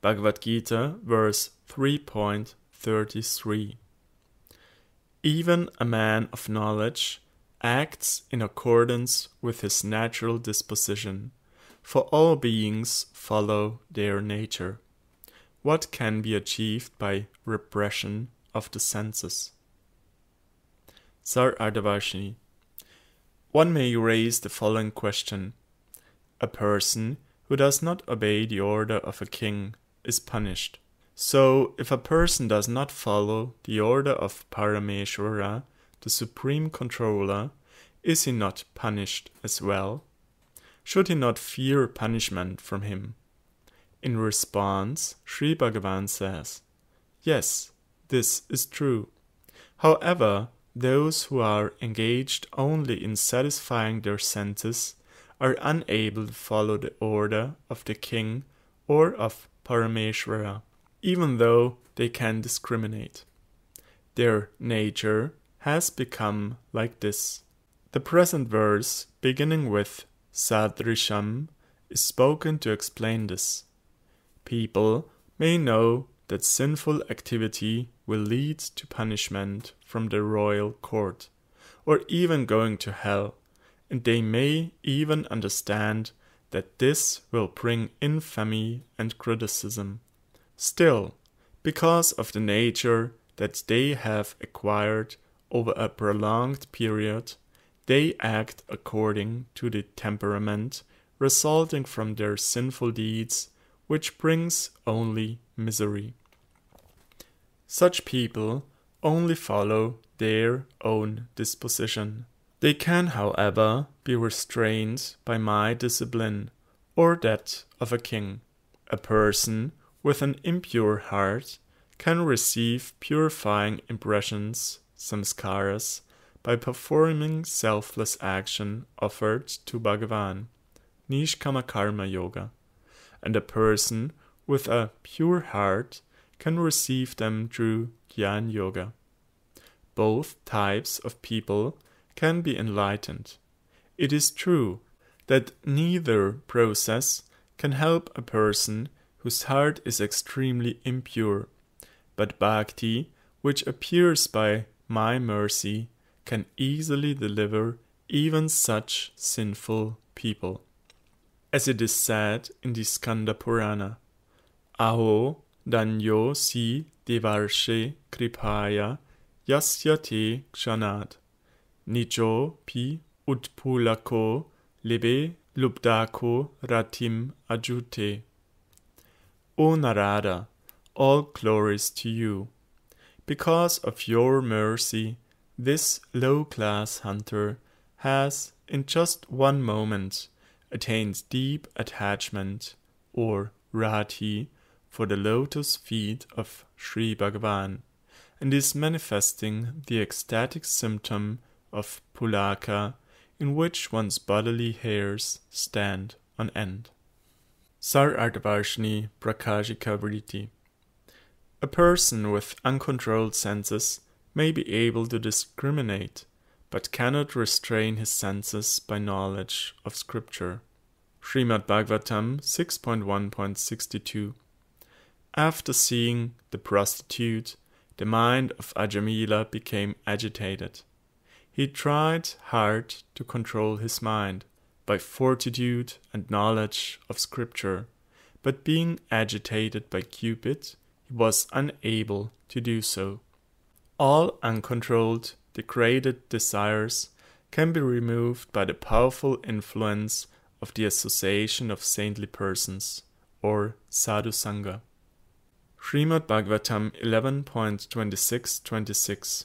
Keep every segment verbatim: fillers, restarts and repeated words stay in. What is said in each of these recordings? Bhagavad Gita, verse three point thirty-three. Even a man of knowledge acts in accordance with his natural disposition, for all beings follow their nature. What can be achieved by repression of the senses? Saradvarshini. One may raise the following question. A person who does not obey the order of a king is punished. So, if a person does not follow the order of Parameshwara, the Supreme Controller, is he not punished as well? Should he not fear punishment from him? In response, Sri Bhagavan says, yes, this is true. However, those who are engaged only in satisfying their senses are unable to follow the order of the king or of Parameshwara, even though they can discriminate. Their nature has become like this. The present verse, beginning with Sadrisham, is spoken to explain this. People may know that sinful activity will lead to punishment from the royal court, or even going to hell, and they may even understand that this will bring infamy and criticism. Still, because of the nature that they have acquired over a prolonged period, they act according to the temperament resulting from their sinful deeds, which brings only misery. Such people only follow their own disposition. They can, however, be restrained by my discipline or that of a king. A person with an impure heart can receive purifying impressions, samskaras, by performing selfless action offered to Bhagavan, Nishkama Karma Yoga, and a person with a pure heart can receive them through Jnana Yoga. Both types of people can be enlightened. It is true that neither process can help a person whose heart is extremely impure, but Bhakti, which appears by my mercy, can easily deliver even such sinful people. As it is said in the Skanda Purana, Aho danyo si devarshe kripaya yasya te kshanad, nijo pi utpulako lebe lubdako ratim ajute. O Narada, all glories to you. Because of your mercy, this low-class hunter has, in just one moment, attained deep attachment, or rati, for the lotus feet of Sri Bhagavan, and is manifesting the ecstatic symptom of Pulaka, in which one's bodily hairs stand on end. Saradvarshini Prakashika Vritti. A person with uncontrolled senses may be able to discriminate, but cannot restrain his senses by knowledge of scripture. Srimad Bhagavatam six point one point sixty-two. After seeing the prostitute, the mind of Ajamila became agitated. He tried hard to control his mind by fortitude and knowledge of scripture, but being agitated by Cupid, he was unable to do so. All uncontrolled, degraded desires can be removed by the powerful influence of the association of saintly persons, or sadhu-sangha. Srimad Bhagavatam eleven point twenty-six twenty-six.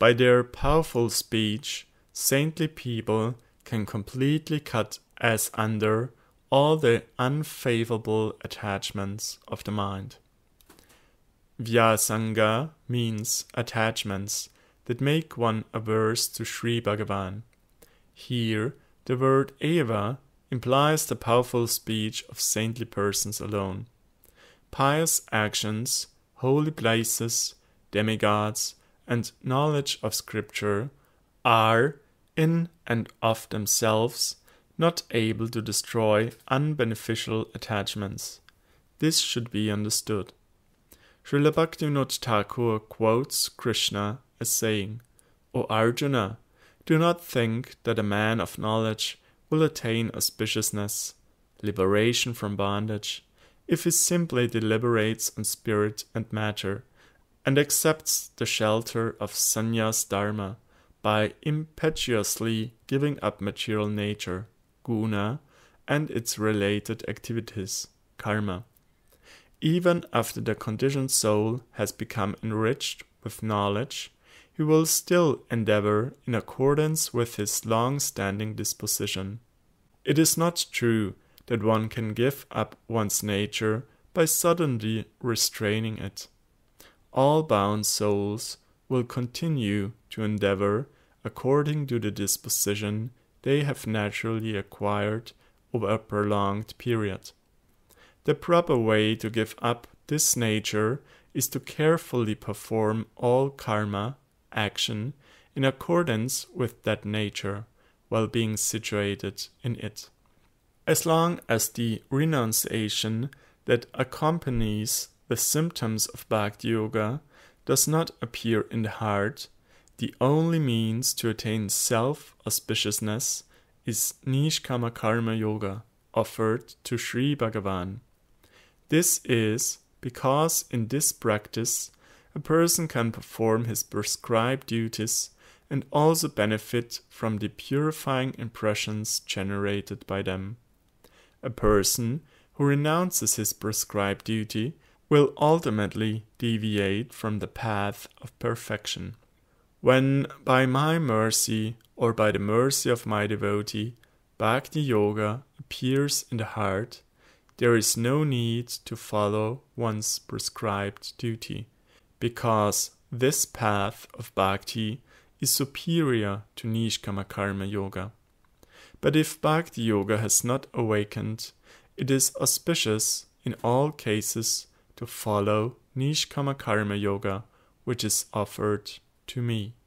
By their powerful speech, saintly people can completely cut as under all the unfavorable attachments of the mind. Vyasanga means attachments that make one averse to Sri Bhagavan. Here, the word eva implies the powerful speech of saintly persons alone. Pious actions, holy places, demigods, and knowledge of scripture are, in and of themselves, not able to destroy unbeneficial attachments. This should be understood. Srila Bhaktivinoda Thakur quotes Krishna as saying, "O Arjuna, do not think that a man of knowledge will attain auspiciousness, liberation from bondage, if he simply deliberates on spirit and matter, and accepts the shelter of sannyasa dharma by impetuously giving up material nature, guna, and its related activities, karma, even after the conditioned soul has become enriched with knowledge. He will still endeavor in accordance with his long-standing disposition. It is not true that one can give up one's nature by suddenly restraining it. All bound souls will continue to endeavor according to the disposition they have naturally acquired over a prolonged period. The proper way to give up this nature is to carefully perform all karma action in accordance with that nature, while being situated in it. As long as the renunciation that accompanies the symptoms of Bhakti Yoga does not appear in the heart, the only means to attain self-auspiciousness is Nishkama Karma Yoga, offered to Sri Bhagavan. This is because in this practice, a person can perform his prescribed duties and also benefit from the purifying impressions generated by them. A person who renounces his prescribed duty will ultimately deviate from the path of perfection. When by my mercy or by the mercy of my devotee, Bhakti Yoga appears in the heart, there is no need to follow one's prescribed duty, because this path of Bhakti is superior to Nishkama Karma Yoga. But if Bhakti Yoga has not awakened, it is auspicious in all cases to follow Nishkama Karma Yoga, which is offered to me."